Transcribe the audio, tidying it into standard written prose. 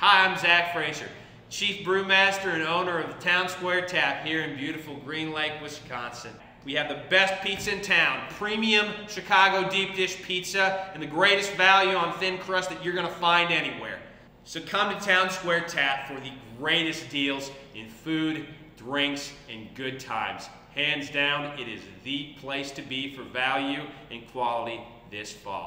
Hi, I'm Zach Fraser, Chief Brewmaster and owner of the Town Square Tap here in beautiful Green Lake, Wisconsin. We have the best pizza in town, premium Chicago deep dish pizza, and the greatest value on thin crust that you're going to find anywhere. So come to Town Square Tap for the greatest deals in food, drinks, and good times. Hands down, it is the place to be for value and quality this fall.